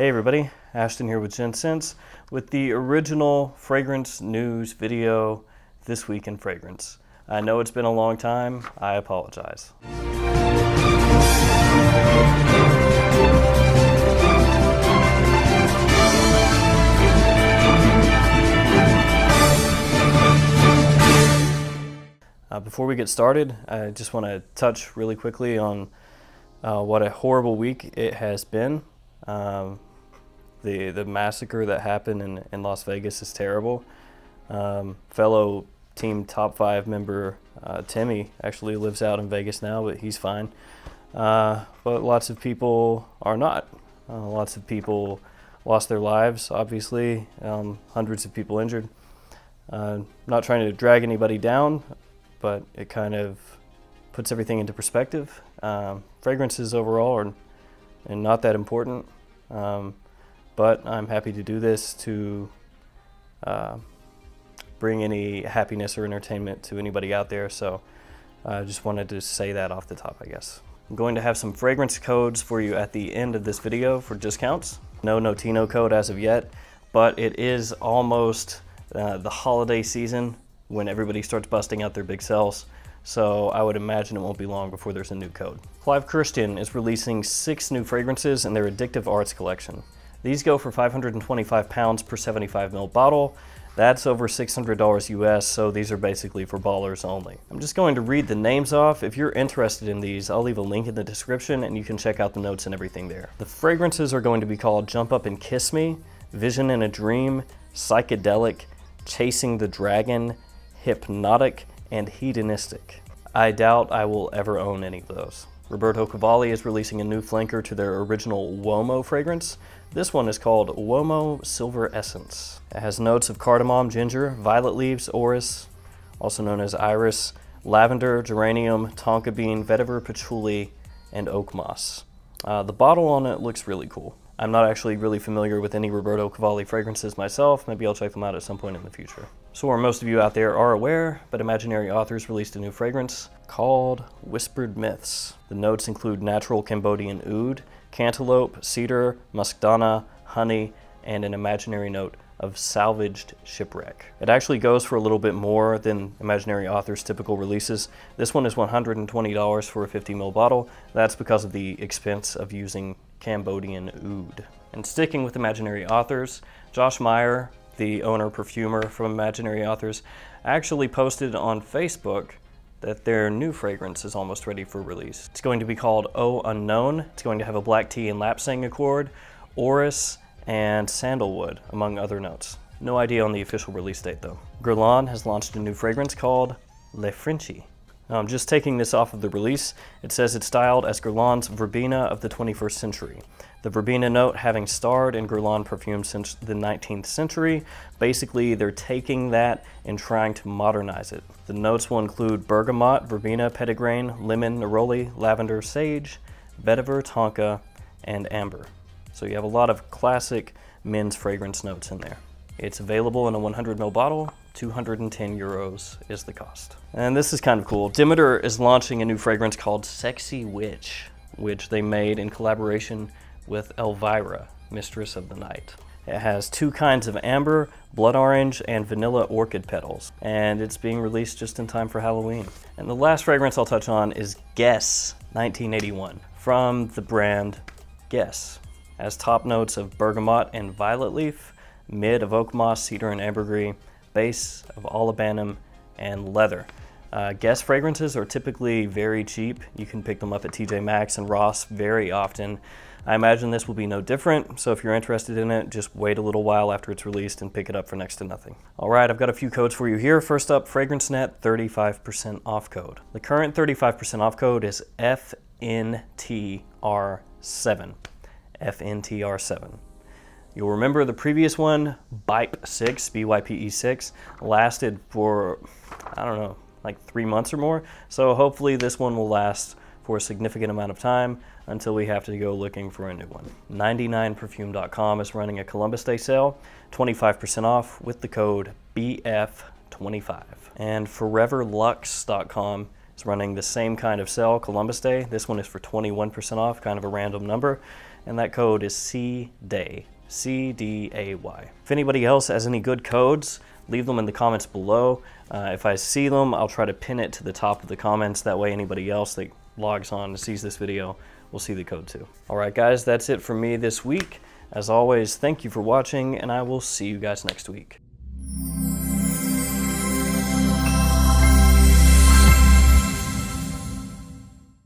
Hey everybody, Ashton here with Gents Scents with the original fragrance news video, This Week in Fragrance. I know it's been a long time, I apologize. Before we get started, I just want to touch really quickly on what a horrible week it has been. The massacre that happened in Las Vegas is terrible. Fellow Team Top 5 member Timmy actually lives out in Vegas now, but he's fine. But lots of people are not. Lots of people lost their lives, obviously. Hundreds of people injured. Not trying to drag anybody down, but it kind of puts everything into perspective. Fragrances overall are not that important. But I'm happy to do this to bring any happiness or entertainment to anybody out there. So I just wanted to say that off the top, I guess. I'm going to have some fragrance codes for you at the end of this video for discounts. No Notino code as of yet, but it is almost the holiday season when everybody starts busting out their big sales. So I would imagine it won't be long before there's a new code. Clive Christian is releasing 6 new fragrances in their Addictive Arts collection. These go for £525 per 75ml bottle. That's over $600 US, so these are basically for ballers only. I'm just going to read the names off. If you're interested in these, I'll leave a link in the description and you can check out the notes and everything there. The fragrances are going to be called Jump Up and Kiss Me, Vision in a Dream, Psychedelic, Chasing the Dragon, Hypnotic, and Hedonistic. I doubt I will ever own any of those. Roberto Cavalli is releasing a new flanker to their original Uomo fragrance. This one is called Uomo Silver Essence. It has notes of cardamom, ginger, violet leaves, orris, also known as iris, lavender, geranium, tonka bean, vetiver, patchouli, and oak moss. The bottle on it looks really cool. I'm not actually really familiar with any Roberto Cavalli fragrances myself. Maybe I'll check them out at some point in the future. So where most of you out there are aware, but Imaginary Authors released a new fragrance called Whispered Myths. The notes include natural Cambodian oud, cantaloupe, cedar, muskdana, honey, and an imaginary note of Salvaged Shipwreck. It actually goes for a little bit more than Imaginary Authors' typical releases. This one is $120 for a 50ml bottle. That's because of the expense of using Cambodian Oud. And sticking with Imaginary Authors, Josh Meyer, the owner perfumer from Imaginary Authors, actually posted on Facebook that their new fragrance is almost ready for release. It's going to be called Oh Unknown. It's going to have a black tea and lapsang accord, orris, and sandalwood, among other notes. No idea on the official release date though. Guerlain has launched a new fragrance called Le Frenchy. Now, I'm just taking this off of the release. It says it's styled as Guerlain's verbena of the 21st century. The verbena note having starred in Guerlain perfume since the 19th century. Basically, they're taking that and trying to modernize it. The notes will include bergamot, verbena, petitgrain, lemon, neroli, lavender, sage, vetiver, tonka, and amber. So you have a lot of classic men's fragrance notes in there. It's available in a 100ml bottle. €210 is the cost. And this is kind of cool. Demeter is launching a new fragrance called Sexy Witch, which they made in collaboration with Elvira, Mistress of the Night. It has 2 kinds of amber, blood orange, and vanilla orchid petals. And it's being released just in time for Halloween. And the last fragrance I'll touch on is Guess 1981 from the brand Guess. It has top notes of bergamot and violet leaf, mid of oak moss, cedar, and ambergris, base of olibanum and leather. Guess fragrances are typically very cheap. You can pick them up at TJ Maxx and Ross very often. I imagine this will be no different, so if you're interested in it, just wait a little while after it's released and pick it up for next to nothing. All right, I've got a few codes for you here. First up, FragranceNet 35% off code. The current 35% off code is FNTR7. FNTR7. You'll remember the previous one, BYPE6, BYPE6, lasted for, I don't know, like 3 months or more. So hopefully this one will last for a significant amount of time until we have to go looking for a new one. 99perfume.com is running a Columbus Day sale, 25% off with the code BF25. And foreverlux.com is running the same kind of sale, Columbus Day. This one is for 21% off, kind of a random number. and that code is CDAY. C-D-A-Y. If anybody else has any good codes, leave them in the comments below. If I see them, I'll try to pin it to the top of the comments. That way anybody else that logs on and sees this video will see the code too. All right, guys, that's it for me this week. As always, thank you for watching, and I will see you guys next week.